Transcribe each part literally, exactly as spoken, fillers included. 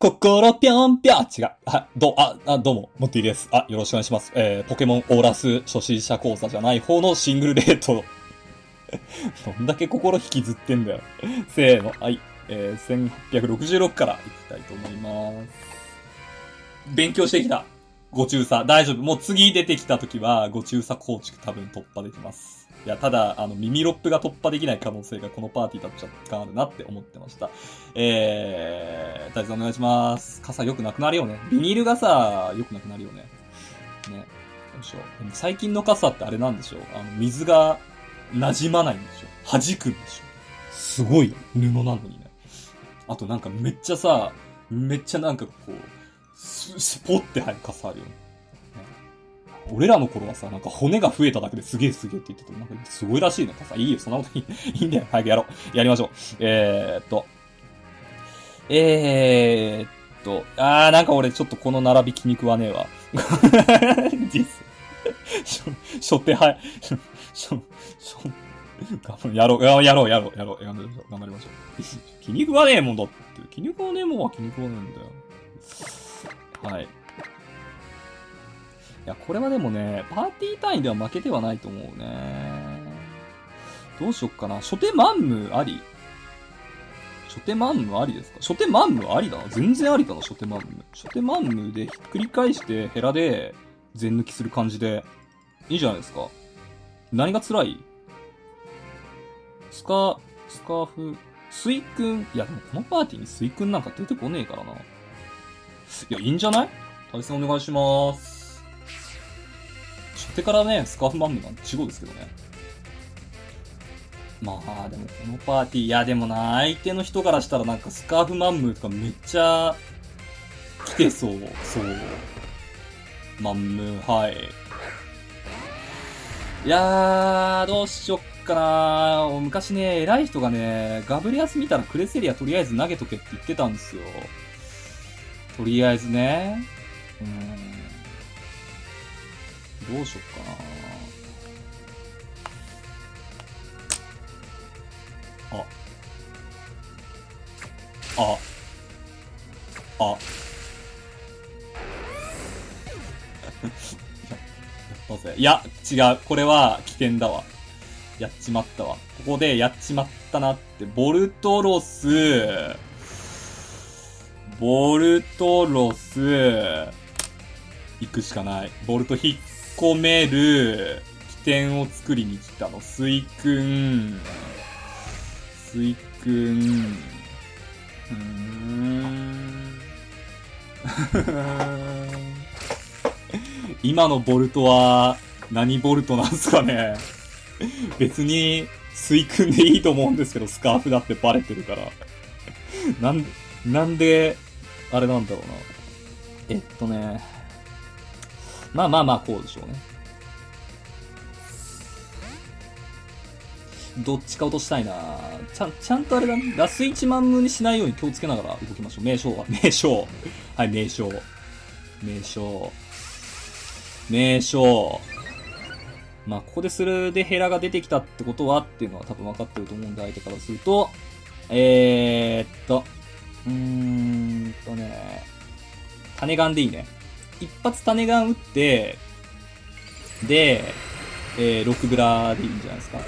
心ぴょんぴょん。違う。あ、どう、あ、あ、どうも、もっといいです。あ、よろしくお願いします。えー、ポケモンオーラス初心者講座じゃない方のシングルレート。どんだけ心引きずってんだよ。せーの、はい。えー、せんはっぴゃくろくじゅうろくからいきたいと思います。勉強してきた。ご中佐。大丈夫。もう次出てきた時は、ご中佐構築多分突破できます。いや、ただ、あの、耳ロップが突破できない可能性がこのパーティーだと若干あるなって思ってました。えー、大地さんお願いします。傘良くなくなるよね。ビニール傘、良くなくなるよね。ね。よいしょ。最近の傘ってあれなんでしょう。あの、水が馴染まないんでしょ。弾くんでしょ。すごい。布なのにね。あとなんかめっちゃさ、めっちゃなんかこう、ス, スポって入る傘あるよね。俺らの頃はさ、なんか骨が増えただけですげえすげえって言ってた。なんかすごいらしいね、傘。いいよ、そんなこといい。いいんだよ。早くやろう。やりましょう。えーっと。えーっと。あー、なんか俺ちょっとこの並び気に食わねえわ。初手はい。しょ、しょ、やろう、やろう、やろう、やろう。頑張りましょう。頑張りましょう。気に食わねえもんだって。気に食わねえもんは気に食わねえんだよ。はい。いや、これはでもね、パーティー単位では負けてはないと思うね。どうしよっかな。初手マンムあり？初手マンムありですか？初手マンムありだな。全然ありだな、初手マンム。初手マンムでひっくり返してヘラで全抜きする感じで。いいじゃないですか。何が辛い？スカ、スカーフ、スイ君。いや、でもこのパーティーにスイ君なんか出てこねえからな。いや、いいんじゃない？対戦お願いします。初手からね、スカーフマンムなんて違うですけどね。まあ、でもこのパーティー、いやでもな、相手の人からしたらなんかスカーフマンムとかめっちゃ来てそう、そう。マンム、はい。いやー、どうしよっかな。昔ね、偉い人がね、ガブリアス見たらクレセリアとりあえず投げとけって言ってたんですよ。とりあえずね。うん。どうしよっかな。あ。あ。あ。やったぜ。いや、違う。これは危険だわ。やっちまったわ。ここでやっちまったなって。ボルトロス。ボルトロス、行くしかない。ボルト引っ込める、起点を作りに来たの。スイ君。スイ君。うーん。今のボルトは、何ボルトなんすかね。別に、スイ君でいいと思うんですけど、スカーフだってバレてるから。なんで、なんで、あれなんだろうな。えっとね。まあまあまあ、こうでしょうね。どっちか落としたいな。ちゃん、ちゃんとあれだね。ラスいち万無にしないように気をつけながら動きましょう。名称は。名称。はい、名称。名称。名称。まあ、ここでするでヘラが出てきたってことはっていうのは多分分かってると思うんで、相手からすると。えー、っと。うーんとね、種ガンでいいね。一発種ガン打って、で、えー、ろくブラでいいんじゃないですか。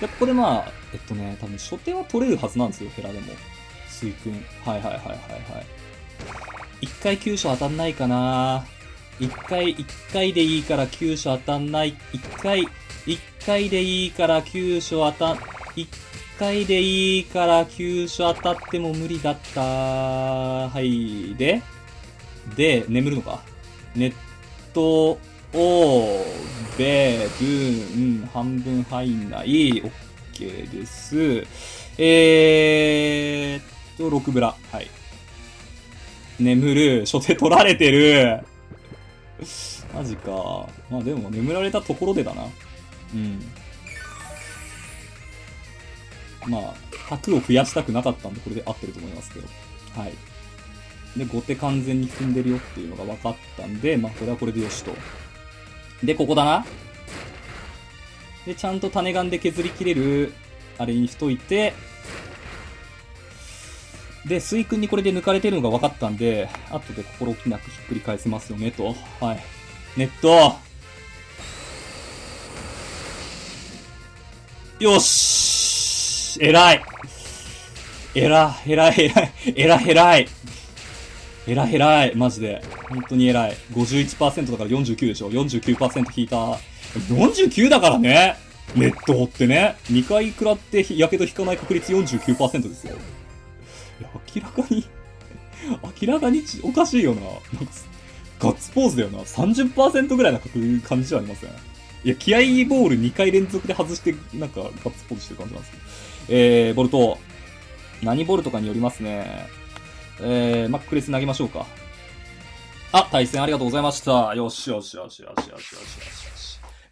で、ここでまあ、えっとね、多分初手は取れるはずなんですよ、ヘラでも。スイ君。はいはいはいはいはい。一回急所当たんないかな。一回、一回でいいから急所当たんない。一回、一回でいいから急所当たん、一回、一回でいいから急所当たっても無理だったー。はい。で、で、眠るのか。ネット、をべ、ぶん、半分入んない。OK です。えーっと、ろくブラ。はい。眠る。初手取られてる。マジか。まあでも、眠られたところでだな。うん。まあ、角を増やしたくなかったんで、これで合ってると思いますけど。はい。で、後手完全に踏んでるよっていうのが分かったんで、まあ、これはこれでよしと。で、ここだな。で、ちゃんと種ガンで削り切れる、あれにしといて、で、水君にこれで抜かれてるのが分かったんで、後で心置きなくひっくり返せますよねと。はい。ネット。よし。偉い。偉い、偉い、偉い、偉い、偉い。偉い、偉い。マジで。本当に偉い。ごじゅういちパーセント だからよんじゅうきゅうでしょ。よんじゅうきゅうパーセント 引いた。よんじゅうきゅうだからね。ネット掘ってね。にかい食らって火傷引かない確率 よんじゅうきゅうパーセント ですよ。明らかに、明らかにおかしいよな。なんか、ガッツポーズだよな。さんじゅっパーセント ぐらいな感じじゃありません。いや、気合いボールにかい連続で外して、なんか、ガッツポーズしてる感じなんですけど。えー、ボルト。何ボルトかによりますね。えー、マックレス投げましょうか。あ、対戦ありがとうございました。よしよしよしよしよしよしよしよし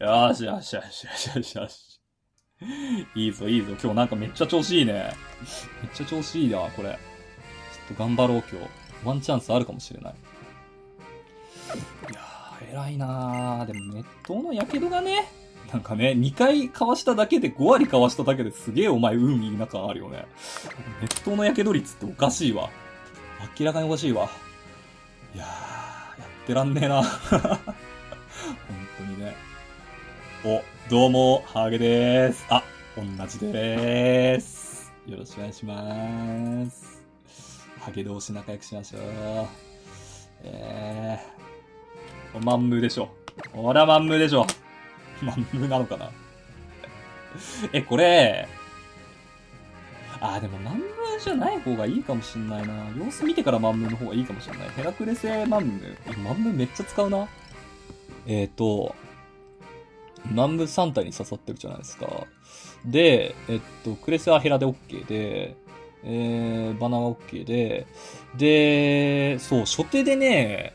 よしよしよしよしよし。いいぞ、いいぞ。今日なんかめっちゃ調子いいね。めっちゃ調子いいな、これ。ちょっと頑張ろう、今日。ワンチャンスあるかもしれない。いやー、偉いなー。でも、熱湯のやけどがね、なんかね、にかいかわしただけで、ごわりかわしただけですげえお前、運いいな感あるよね。熱湯のやけど率っておかしいわ。明らかにおかしいわ。いやー、やってらんねえな。本当にね。お、どうも、ハゲでーす。あ、同じでーす。よろしくお願いしまーす。ハゲ同士仲良くしましょう。えー。マンムーでしょ。ほら、マンムーでしょ。マンムーなのかな。え、これ。あー、でもマンムーじゃない方がいいかもしんないな。様子見てからマンムーの方がいいかもしんない。ヘラクレスマンムー。マンムーめっちゃ使うな。えーと、マンムさん体に刺さってるじゃないですか。で、えっと、クレスはヘラで OK で、えー、バナは OK で、で、そう、初手でね、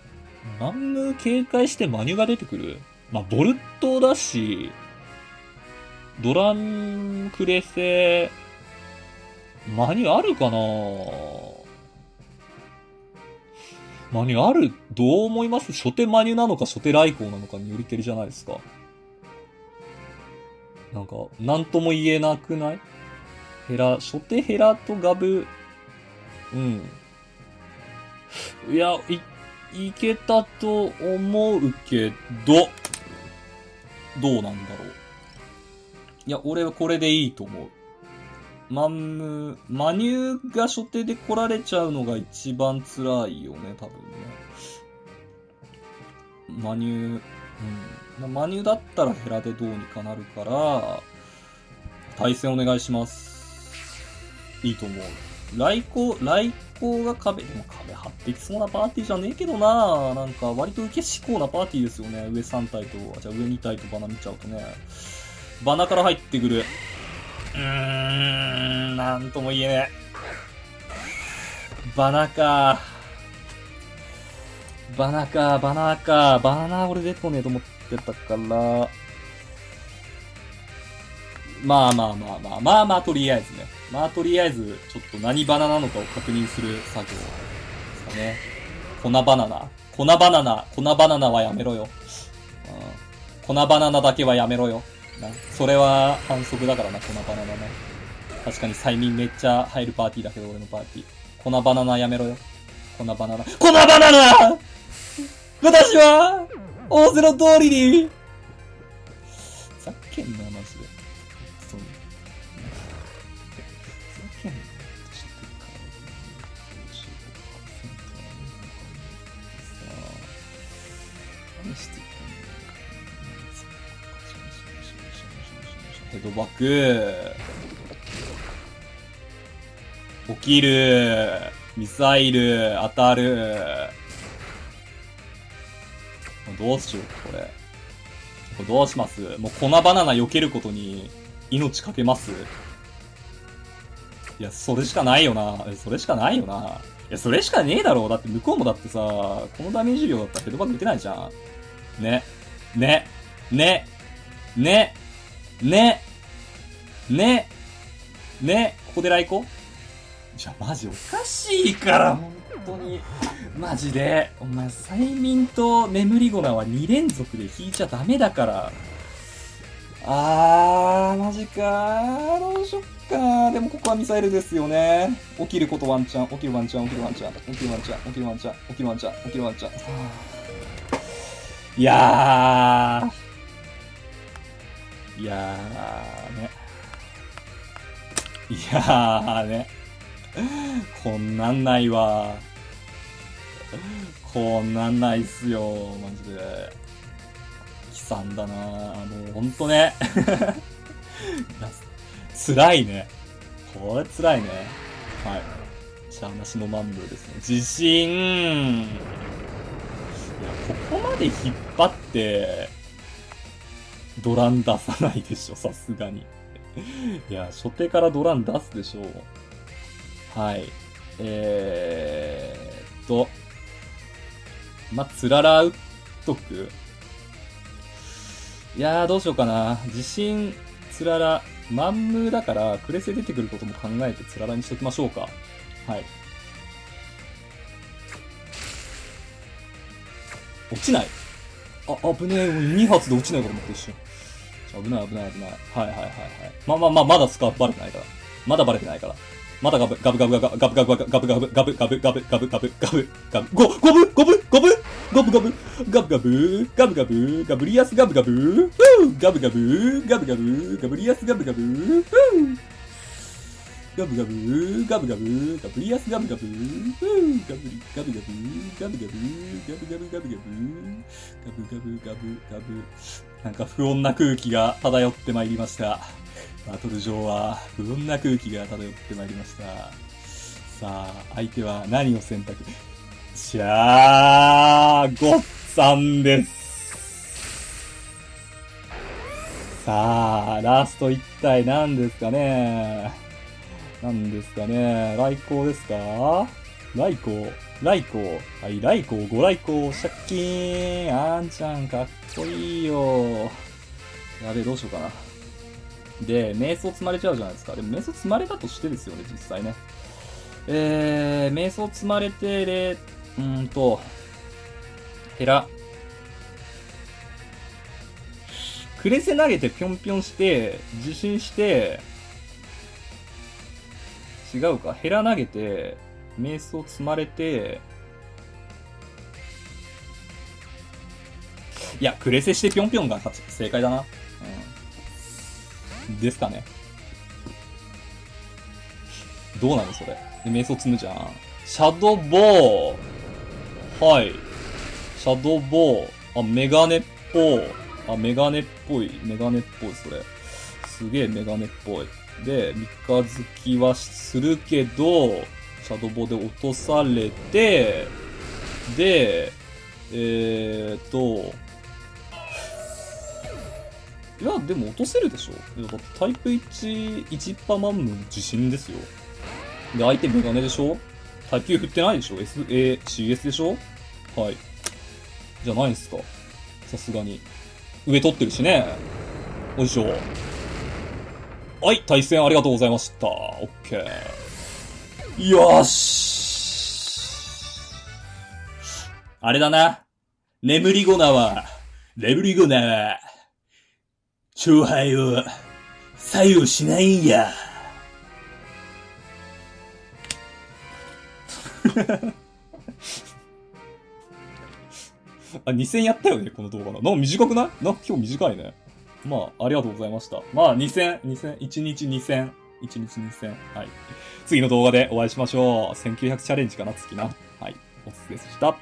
マンム警戒してマニュが出てくる。まあ、ボルトだし、ドランクレス、マニュあるかなマニュある、どう思います？初手マニュなのか初手来航なのかによりけりじゃないですか。なんか、なんとも言えなくない？ヘラ、初手ヘラとガブ、うん。いや、い、いけたと思うけど、どうなんだろう。いや、俺はこれでいいと思う。マンム、マニューが初手で来られちゃうのが一番辛いよね、多分ね。マニュー、うん。マニュだったらヘラでどうにかなるから、対戦お願いします。いいと思う。来航、来航が壁、でも壁張ってきそうなパーティーじゃねえけどな。なんか割と受けしこうなパーティーですよね。上さん体と、じゃあ上に体とバナ見ちゃうとね。バナから入ってくる。うーん、なんとも言えねえ。バナか。バナか、バナか。バナ俺出てこねえと思って。だから、まあまあまあまあ、まあまあとりあえずね。まあとりあえず、ちょっと何バナなのかを確認する作業ですかね。粉バナナ。粉バナナ。粉バナナはやめろよ。うん、粉バナナだけはやめろよ。な。それは反則だからな、粉バナナね。確かに催眠めっちゃ入るパーティーだけど、俺のパーティー。粉バナナやめろよ。粉バナナ。粉バナナ私は大勢の通りにふざけんな、マジで。そう。ふざけんな。何してるか。ヘッドバック。起きる。ミサイル。当たる。どうしよう、これ。これどうします？もう粉バナナ避けることに命かけます？いや、それしかないよな。それしかないよな。いや、それしかねえだろう。だって向こうもだってさ、このダメージ量だったらヘッドバック打てないじゃん。ね。ね。ね。ね。ね。ね。ね。ここで来航？じゃあマジおかしいから、本当に。マジで、お前、催眠と眠り粉はに連続で引いちゃダメだから。あー、マジかー。どうしよっかー。でもここはミサイルですよね。起きることワンチャン、起きるワンチャン、起きるワンチャン、起きるワンチャン、起きるワンチャン、起きるワンチャン、起きるワンチャン。いやー。いやーね。いやーね。こんなんないわー。こんなんないっすよー、マジで。さんだなぁ。もうほんとね。つらいね。これつらいね。はい。しゃあなしのマンブルですね。地震。いや、ここまで引っ張って、ドラン出さないでしょ、さすがに。いや、初手からドラン出すでしょう。はい。えーっと。ま、つらら打っとく。いやー、どうしようかな。地震、つらら、マンムーだから、クレセ出てくることも考えてつららにしときましょうか。はい。落ちない。あ、危ねえ。に発で落ちないことも一緒。危ない、危ない、危ない。はい、はい、はい、はい。まあまあまあ、まだスカーフバレてないから。まだバレてないから。まだガブ、ガブガブガブガブガブガブガブガブガブガブガブガブガブガブゴブゴブゴブガブガブガブガブガブガブガブリアスガブガブガブガブガブガブガブリアスガブガブガブガブガブガブガブリアスガブガブガブガブガブガブガブガブガブガブガブガブガブガブガブ。なんか不穏な空気が漂ってまいりました。バトル上は不穏な空気が漂ってまいりました。さあ、相手は何を選択？しゃー、ごっさんです。さあ、ラスト一体何ですかね？何ですかね？来航ですか？来航、来航、はい、来航、ご来航、借金、あんちゃんかっこいいよ。やべえ、どうしようかな。で、瞑想積まれちゃうじゃないですか。でも、瞑想積まれたとしてですよね、実際ね。えー、瞑想積まれて、れ、うんと、ヘラ。クレセ投げてぴょんぴょんして、受信して、違うか、ヘラ投げて、瞑想積まれて、いや、クレセしてぴょんぴょんが正解だな。ですかね。どうなのそれ。で、瞑想積むじゃん。シャドボー。はい。シャドボー。あ、メガネっぽい。あ、メガネっぽい。メガネっぽい、それ。すげえメガネっぽい。で、三日月はするけど、シャドボーで落とされて、で、えーと、いや、でも落とせるでしょ。だってタイプいち、いちパマンム自信ですよ。で、相手メガネでしょ。耐久振ってないでしょ。エスエーシーエス でしょ。はい。じゃないんすか。さすがに。上取ってるしね。おいしょ。はい、対戦ありがとうございました。オッケー。よし。あれだな。眠りゴナは、眠りゴナは、勝敗を左右しないんや。あ、にせんやったよね、この動画の。なんか短くない？なんか今日短いね。まあ、ありがとうございました。まあ、にせん、にせん、いちにちにせん、いちにちにせん。はい。次の動画でお会いしましょう。せんきゅうひゃくチャレンジかな、月な。はい。お疲れ様でした。